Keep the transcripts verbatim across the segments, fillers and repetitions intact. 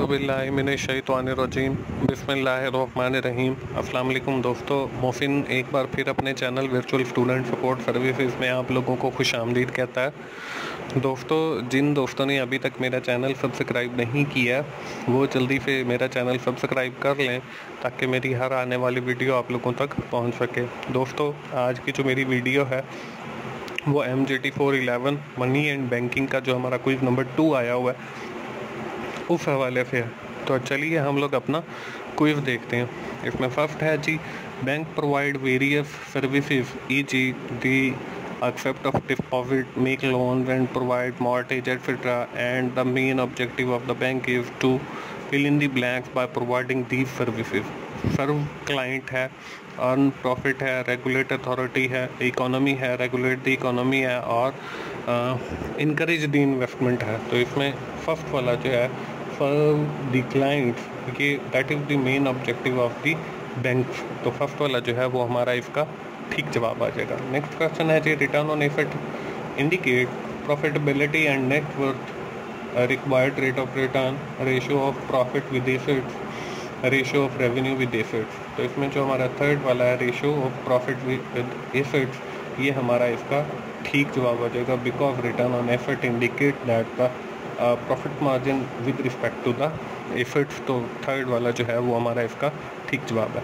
अऊज़ुबिल्लाहिमिनश्शैतानिर्रजीम बिस्मिल्लाहिर्रहमानिर्रहीम। अस्सलाम वालेकुम दोस्तों, मोहसिन एक बार फिर अपने channel virtual student support services में आप लोगों को खुशामदीद कहता है। दोस्तों, जिन दोस्तों ने अभी तक मेरा चैनल सब्सक्राइब नहीं किया वो जल्दी से मेरा चैनल सब्सक्राइब कर लें ताकि मेरी हर आने वाली वीडियो आप लोगों तक पहुँच सके। दोस्तों, आज की जो मेरी वीडियो है वो M G T four eleven money and banking का जो हमारा क्विज नंबर टू आया हुआ है उस हवाले से है। तो चलिए हम लोग अपना क्विज देखते हैं। इसमें फर्स्ट है जी, bank provide various services e g the accept of deposit, make loan and provide mortgage etcetera, and the main objective of the bank is to fill in the blanks by providing these services. Serve client है, earn profit है, regulate authority है, economy है, regulate the economy है, और encourage the investment है। तो इसमें first वाला जो है द क्लाइंट, ये that is the main objective of the bank. तो फर्स्ट वाला जो है वो हमारा इसका ठीक जवाब आ जाएगा। नेक्स्ट क्वेश्चन है जी, return on asset indicate profitability and net worth, required rate of return, ratio of profit with assets, ratio of revenue with assets. तो इसमें जो हमारा थर्ड वाला है ratio of profit with assets, ये हमारा इसका ठीक जवाब आ जाएगा because return on asset indicate that the profit margin with respect to the assets. तो थर्ड वाला जो है वो हमारा इसका ठीक जवाब है।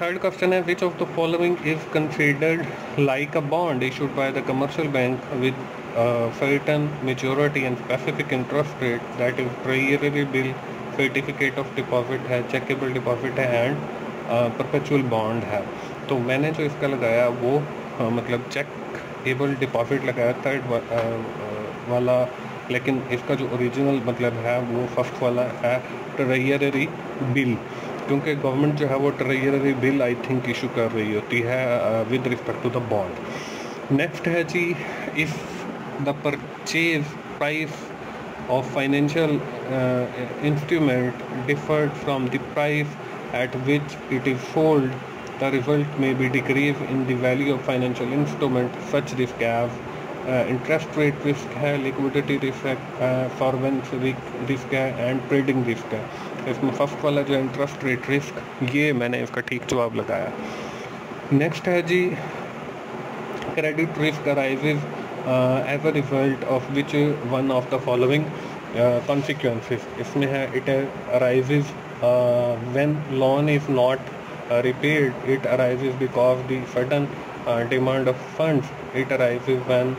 थर्ड क्वेश्चन है, which of the following is considered like a bond issued by the commercial bank with certain maturity and specific interest rate, that is treasury bill, certificate of deposit है, चेकेबल डिपॉजिट है, and perpetual bond है। तो मैंने जो इसका लगाया वो uh, मतलब चेकेबल डिपॉजिट लगाया थर्ड वा, uh, वाला, लेकिन इसका जो ओरिजिनल मतलब है वो फर्स्ट वाला है ट्रेजरी बिल, क्योंकि गवर्नमेंट जो है वो treasury bill I think issue कर रही होती है with respect to the bond. Next है जी, if the purchase price of financial instrument differed from the price at which it is sold, the result may be decrease in the value of financial instrument, such risk as interest rate risk है, liquidity risk है, फॉरवेंस risk है, and trading risk है। इसमें first वाला जो interest rate risk, ये मैंने इसका ठीक जवाब लगाया। नेक्स्ट है जी, credit risk arises as a result of which one of the following consequences. इसमें है it arises when loan is not repaid, it arises because the sudden demand of funds, it arises when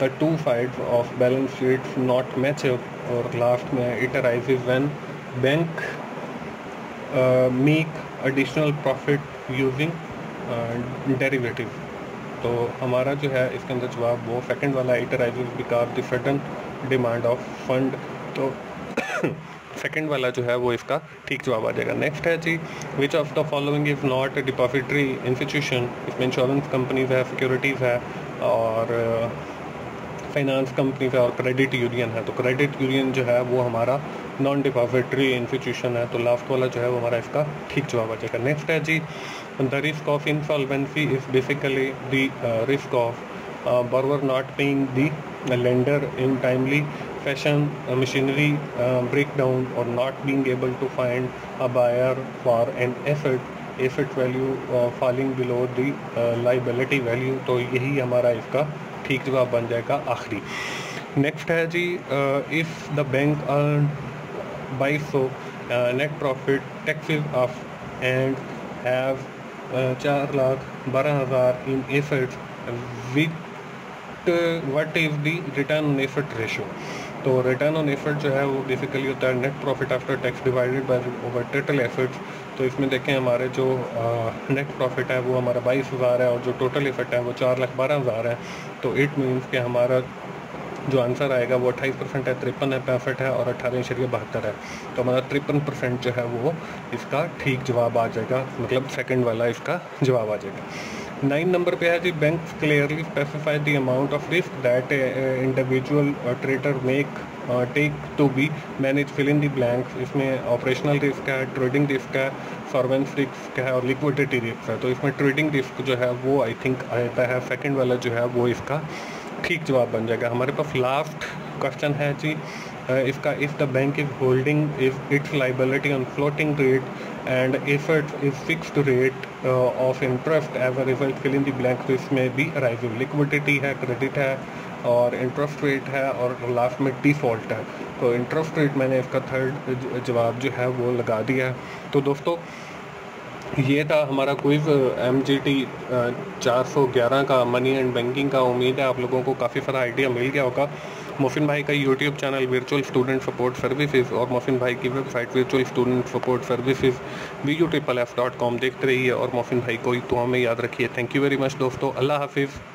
the two sides of balance sheets not match up, और last में it arises when bank make additional profit using derivative. तो हमारा जो है इसके अंदर जवाब वो सेकंड वाला, it arises because the sudden demand of fund. तो सेकेंड वाला जो है वो इसका ठीक जवाब आ जाएगा। नेक्स्ट है जी, which of the following is not depository institution, इसमें इंश्योरेंस कंपनीज है, सिक्योरिटीज़ है, और फाइनेंस कंपनीज है, और क्रेडिट यूनियन है। तो क्रेडिट यूनियन जो है वो हमारा नॉन डिपॉजिटरी इंस्टीट्यूशन है। तो लास्ट वाला जो है वो हमारा इसका ठीक जवाब आ जाएगा। नेक्स्ट है जी, the risk of insolvency is basically the risk of borrower not paying the lender in timely fashion, uh, machinery uh, breakdown, or not being able to find a buyer for an asset, asset value uh, falling below the uh, liability value। तो यही हमारा इसका ठीक जवाब बन जाएगा आखिरी। Next है जी, if the bank earn by so net profit taxes off and have चार लाख बारह हज़ार in assets with what is the return on asset ratio. तो रिटर्न ऑन एसेट जो है वो बेसिकली होता है net profit after tax divided by over total assets. तो इसमें देखें हमारे जो नेट प्रॉफिट है वो हमारा बाईस हज़ार है और जो टोटल एसेट है वो चार लाख बारह हज़ार है। तो इट मीन्स कि हमारा जो आंसर आएगा वो अट्ठाईस परसेंट है, तिरपन है, पैंसठ है, और अट्ठारह शरीय बहत्तर है। तो हमारा तिरपन परसेंट जो है वो इसका ठीक जवाब आ जाएगा, मतलब सेकेंड वाला इसका जवाब आ जाएगा। नाइन नंबर पे है जी, bank clearly specify the amount of risk that individual trader make take to be manage fill in the blanks. इसमें ऑपरेशनल रिस्क है, ट्रेडिंग रिस्क है, सॉल्वेंसी रिस्क है, और लिक्विडिटी रिस्क है। तो इसमें ट्रेडिंग रिस्क जो है वो आई थिंक आता है सेकेंड वाला जो है वो इसका ठीक जवाब बन जाएगा। हमारे पास लास्ट क्वेश्चन है जी इसका, if the bank is holding if its liability on floating rate and if it is fixed rate of interest as a result fill in the blank, इसमें भी अराइविंग लिक्विडिटी है, क्रेडिट है और interest rate है और last में default है। तो इंटरेस्ट रेट मैंने इसका थर्ड जवाब जो है वो लगा दिया है। तो दोस्तों ये था हमारा क्विज़ एम जी टी चार सौ ग्यारह का मनी एंड बैंकिंग का। उम्मीद है आप लोगों को काफ़ी सारा आइडिया मिल गया होगा। मोहसिन भाई का YouTube channel virtual student support services और मोहसिन भाई की website virtual student support services V U triple F dot com देखते रहिए और मोहसिन भाई को ही तो हमें याद रखिए। थैंक यू वेरी मच दोस्तों, अल्लाह हाफिज़।